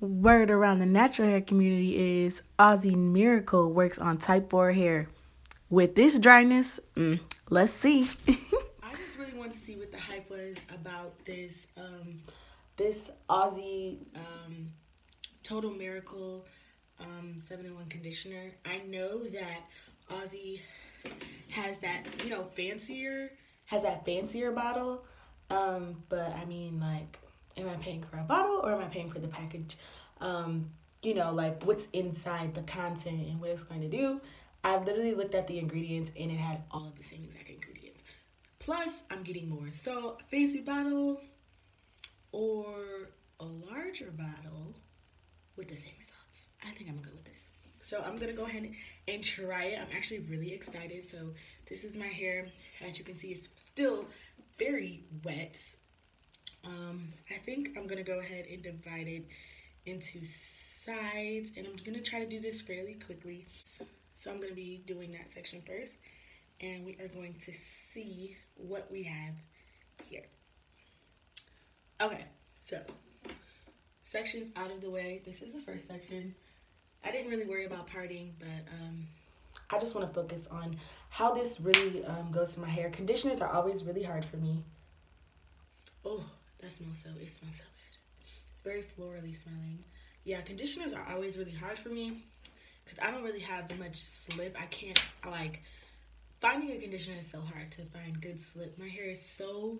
Word around the natural hair community is Aussie Miracle works on type 4 hair. With this dryness, let's see. I just really wanted to see what the hype was about this this Aussie Total Miracle 7-in-1 conditioner. I know that Aussie has that, you know, fancier bottle, but I mean, like, am I paying for a bottle or am I paying for the package? You know, like, what's inside the content and what it's going to do. I literally looked at the ingredients and it had all of the same exact ingredients. Plus, I'm getting more. So, a fancy bottle or a larger bottle with the same results. I think I'm going to go with this. So, I'm going to go ahead and try it. I'm actually really excited. So, this is my hair. As you can see, it's still very wet. I think I'm going to go ahead and divide it into sides, and I'm going to try to do this fairly quickly. So I'm going to be doing that section first, and we are going to see what we have here. Okay, so sections out of the way. This is the first section. I didn't really worry about parting, but I just want to focus on how this really goes to my hair. Conditioners are always really hard for me. Oh, that smells so, it smells so good. It's very florally smelling. Yeah, conditioners are always really hard for me because I don't really have much slip. I can't, like, finding a conditioner is so hard to find good slip. My hair is so,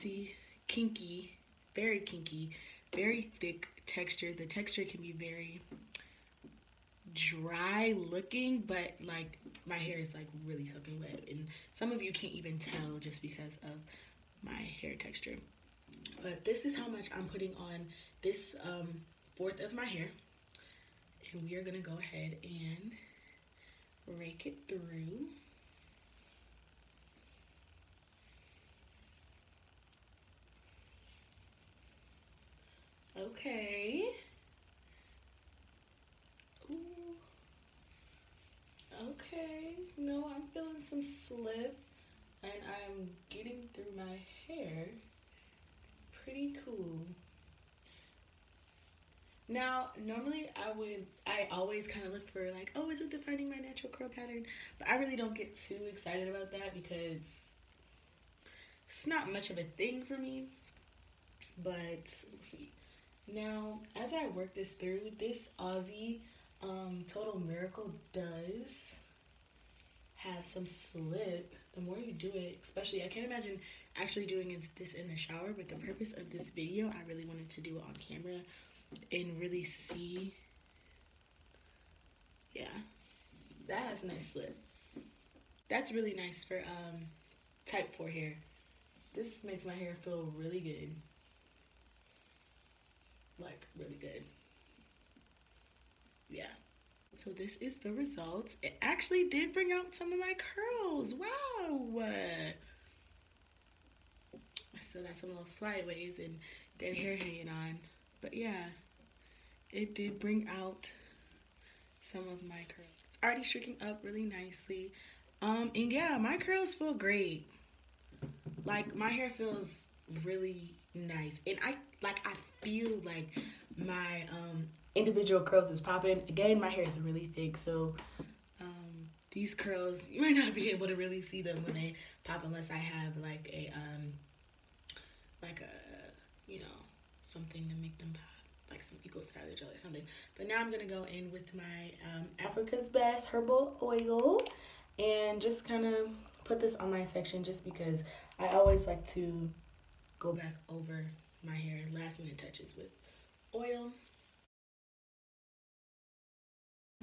see, kinky, very thick texture. The texture can be very dry looking, but, like, my hair is, like, really soaking wet. And some of you can't even tell just because of my hair texture. But this is how much I'm putting on this fourth of my hair, and we are gonna go ahead and rake it through. Okay. Ooh. Okay, no, I'm feeling some slip. And I'm getting through my hair pretty cool. Now, normally I always kind of look for, like, oh, is it defining my natural curl pattern? But I really don't get too excited about that because it's not much of a thing for me. But we'll see. Now, as I work this through, this Aussie Total Miracle does have some slip. The more you do it, especially, I can't imagine actually doing this in the shower, but the purpose of this video, I really wanted to do it on camera and really see. Yeah, that has a nice slip. That's really nice for type 4 hair. This makes my hair feel really good, like, really good. Yeah. So this is the results. It actually did bring out some of my curls. Wow. I still got some little flyaways and dead hair hanging on. But yeah, it did bring out some of my curls. It's already shrinking up really nicely. And yeah, my curls feel great. Like, my hair feels really nice. And I feel like my individual curls is popping. Again, my hair is really thick, so these curls, you might not be able to really see them when they pop unless I have, like, a you know, something to make them pop, like some Eco Styler Gel or something. But now I'm gonna go in with my Africa's Best Herbal Oil and just kind of put this on my section, just because I always like to go back over my hair last minute touches with oil.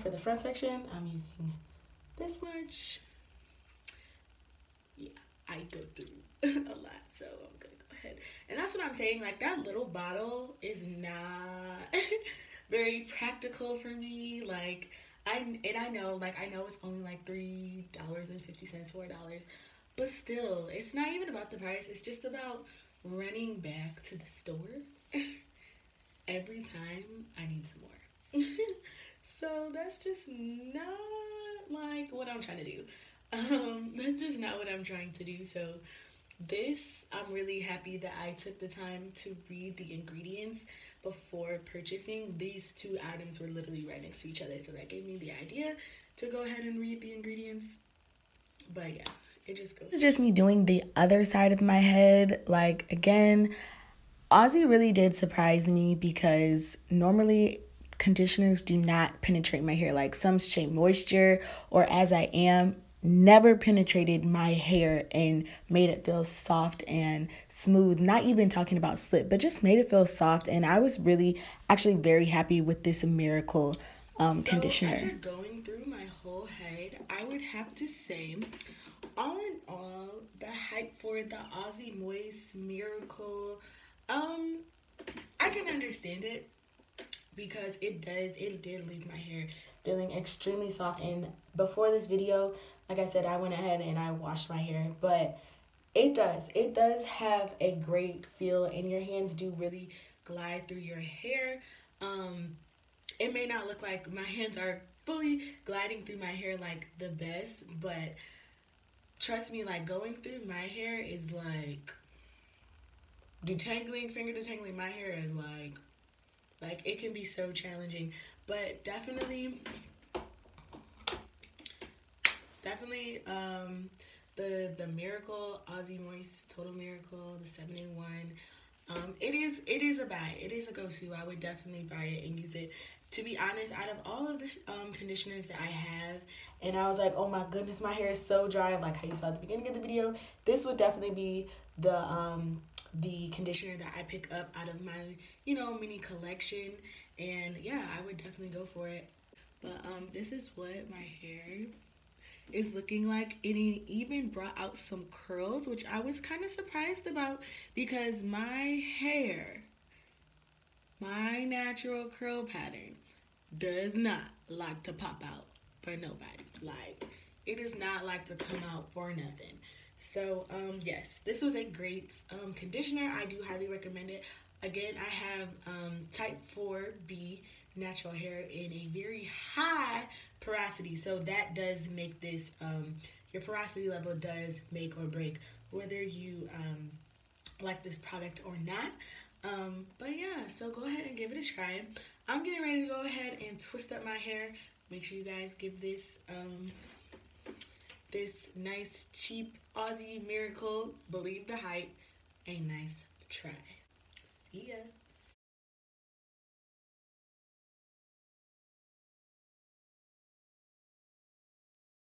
For the front section, I'm using this much. Yeah, I go through a lot, so I'm gonna go ahead. And that's what I'm saying, like, that little bottle is not very practical for me. Like, I know it's only like $3.50, $4, but still, it's not even about the price. It's just about running back to the store every time I need some more. So that's just not, like, what I'm trying to do. That's just not what I'm trying to do. So this, I'm really happy that I took the time to read the ingredients. before purchasing. These two items were literally right next to each other, so that gave me the idea to go ahead and read the ingredients. But yeah, it just goes. This is just me doing the other side of my head. Like, again, Aussie really did surprise me, because normally conditioners do not penetrate my hair. Like, some Shea Moisture or As I Am never penetrated my hair and made it feel soft and smooth. Not even talking about slip, but just made it feel soft. And I was really actually very happy with this miracle conditioner. After going through my whole head, I would have to say, all in all, the hype for the Aussie Moist Miracle, I can understand it, because it did leave my hair feeling extremely soft. And before this video, like I said, I went ahead and I washed my hair, but it does have a great feel, and your hands do really glide through your hair. It may not look like my hands are fully gliding through my hair like the best, but trust me, like, going through my hair is like detangling, finger detangling my hair is like it can be so challenging. But definitely the miracle, Aussie Moist Total Miracle, the 7-in-1, it is a buy. It is a go-to. I would definitely buy it and use it. To be honest, out of all of the conditioners that I have, and I was like, oh my goodness, my hair is so dry, like how you saw at the beginning of the video, this would definitely be the conditioner that I pick up out of my, you know, mini collection. And yeah, I would definitely go for it. But this is what my hair is looking like. It even brought out some curls, which I was kind of surprised about, because my hair, my natural curl pattern, does not like to pop out for nobody. Like, it does not like to come out for nothing. So yes, this was a great conditioner. I do highly recommend it. Again, I have type 4B natural hair in a very high porosity, so that does make this, your porosity level does make or break whether you like this product or not. But yeah, so go ahead and give it a try. I'm getting ready to go ahead and twist up my hair. Make sure you guys give this this nice cheap Aussie Miracle, believe the hype, a nice try. See ya.